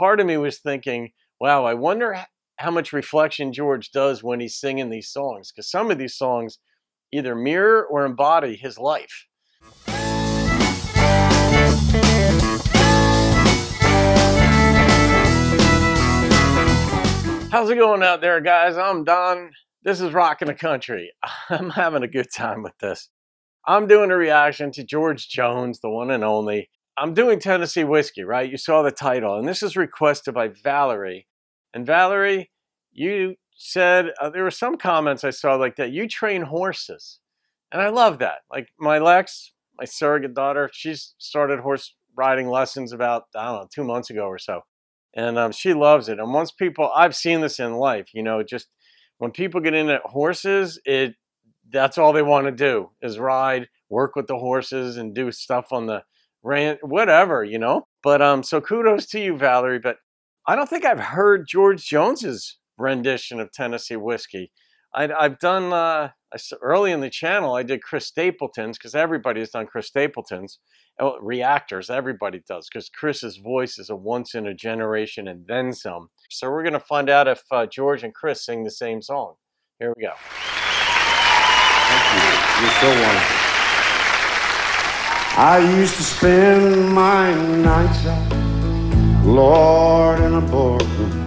part of me was thinking, wow, I wonder how much reflection George does when he's singing these songs, because some of these songs either mirror or embody his life. How's it going out there, guys? I'm Don. This is Rockin' the Country. I'm having a good time with this. I'm doing a reaction to George Jones, the one and only. I'm doing Tennessee Whiskey, right? You saw the title. And this is requested by Valerie. And Valerie, you said, there were some comments I saw like that. You train horses. And I love that. Like my Lex, my surrogate daughter, she's started horse riding lessons about, I don't know, 2 months ago or so. And she loves it. And once people, I've seen this in life, you know, just when people get into horses, that's all they want to do is ride, work with the horses and do stuff on the ranch, whatever, you know. But so kudos to you, Valerie. But I don't think I've heard George Jones's rendition of Tennessee Whiskey. I've done, early in the channel, I did Chris Stapleton's, because everybody has done Chris Stapleton's. Reactors, everybody does, because Chris's voice is a once in a generation and then some. So we're going to find out if George and Chris sing the same song. Here we go. Thank you. You're so wonderful. I used to spend my nights out, Lord, in a boardroom.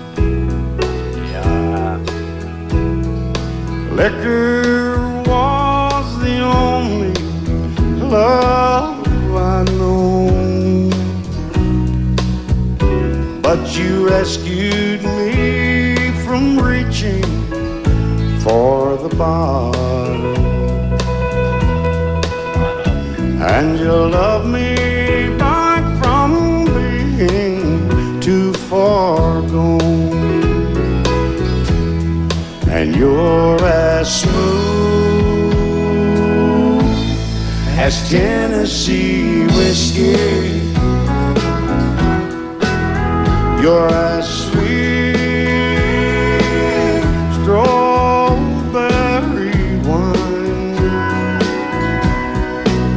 Liquor was the only love I know, but you rescued me from reaching for the bottle, and you love me back from being too far gone. And you're as smooth as Tennessee whiskey. You're as sweet as strawberry wine.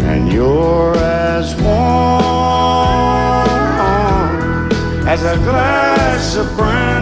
And you're as warm as a glass of brandy.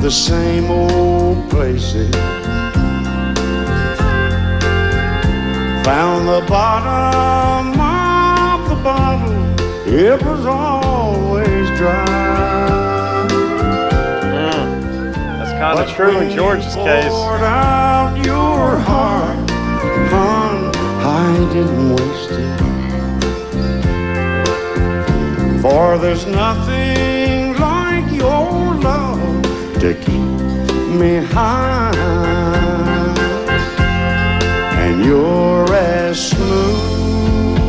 The same old places, found the bottom of the bottle, it was always dry. That's kind of true in George's case. Poured out your heart, hon, I didn't waste it, for there's nothing like your love to keep me high. And you're as smooth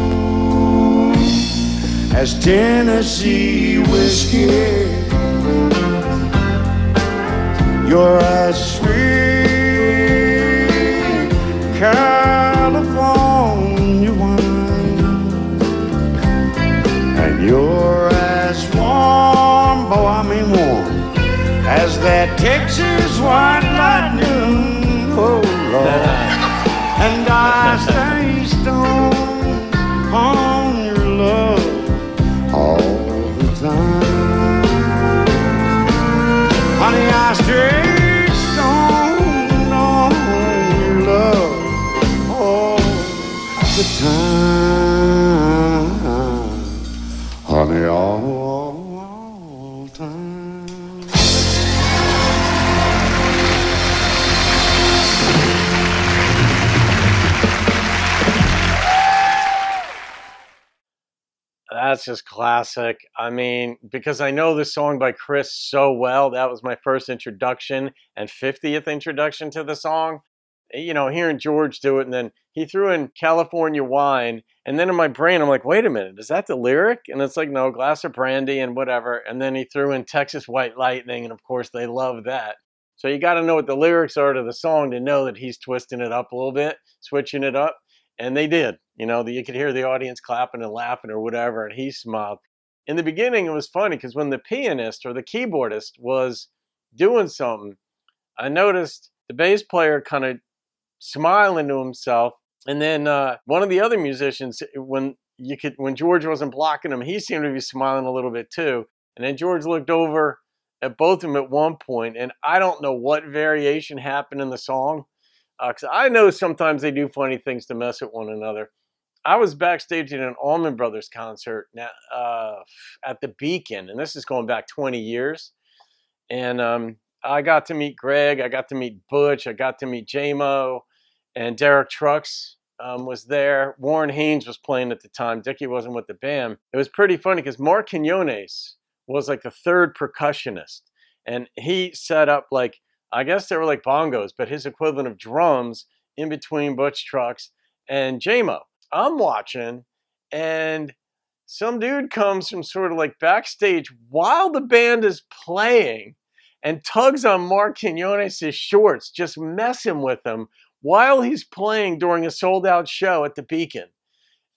as Tennessee whiskey. You're as sweet California wine. And you're as warm, boy, I mean warm, as that Texas white lightning, oh Lord, and I stay stoned on your love all the time. Honey, I stay stoned on your love all the time. Honey, all the time. That's just classic. I mean, because I know this song by Chris so well, that was my first introduction and 50th introduction to the song. You know, hearing George do it, and then he threw in California wine, and then in my brain, I'm like, wait a minute, is that the lyric? And it's like, no, glass of brandy and whatever. And then he threw in Texas white lightning, and of course, they love that. So you got to know what the lyrics are to the song to know that he's twisting it up a little bit, switching it up. And they did. You know, you could hear the audience clapping and laughing or whatever, and he smiled. In the beginning, it was funny because when the pianist or the keyboardist was doing something, I noticed the bass player kind of smiling to himself. And then one of the other musicians, when George wasn't blocking him, he seemed to be smiling a little bit too. And then George looked over at both of them at one point, and I don't know what variation happened in the song, because I know sometimes they do funny things to mess with one another. I was backstage at an Allman Brothers concert at the Beacon, and this is going back 20 years. And I got to meet Greg, I got to meet Butch, I got to meet J-Mo, and Derek Trucks was there. Warren Haynes was playing at the time. Dickie wasn't with the band. It was pretty funny because Mark Quinones was like the third percussionist, and he set up like, I guess they were like bongos, but his equivalent of drums in between Butch Trucks and J-Mo. I'm watching, and some dude comes from sort of like backstage while the band is playing and tugs on Mark Quinones' shorts, just messing with him while he's playing during a sold-out show at the Beacon.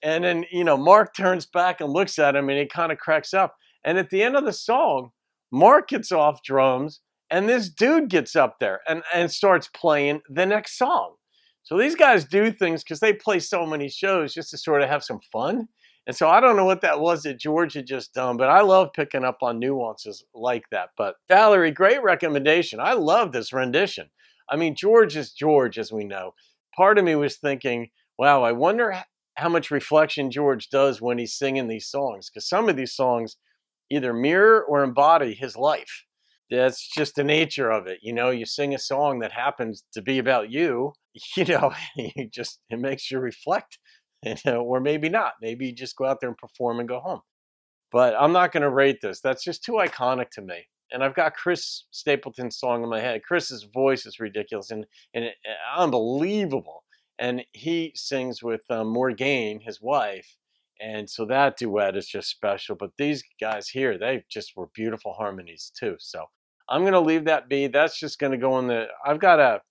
And then, you know, Mark turns back and looks at him, and he kind of cracks up. And at the end of the song, Mark gets off drums, and this dude gets up there and starts playing the next song. So these guys do things because they play so many shows just to sort of have some fun. And so I don't know what that was that George had just done, but I love picking up on nuances like that. But Valerie, great recommendation. I love this rendition. I mean, George is George, as we know. Part of me was thinking, wow, I wonder how much reflection George does when he's singing these songs, because some of these songs either mirror or embody his life. That's just the nature of it. You know, you sing a song that happens to be about you, you know, you just, it makes you reflect, you know, or maybe not. Maybe you just go out there and perform and go home. But I'm not going to rate this. That's just too iconic to me. And I've got Chris Stapleton's song in my head. Chris's voice is ridiculous and unbelievable. And he sings with Morgane, his wife. And so that duet is just special. But these guys here, they just were beautiful harmonies too. So I'm going to leave that be. That's just going to go in the, I've got a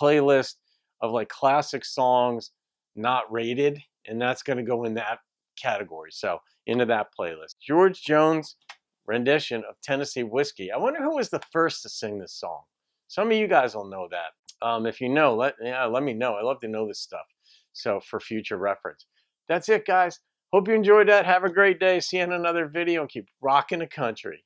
playlist of like classic songs not rated, and that's going to go in that category. So into that playlist. George Jones rendition of Tennessee Whiskey. I wonder who was the first to sing this song. Some of you guys will know that. If you know, let me know. I love to know this stuff. So for future reference. That's it, guys. Hope you enjoyed that. Have a great day. See you in another video, and keep rocking the country.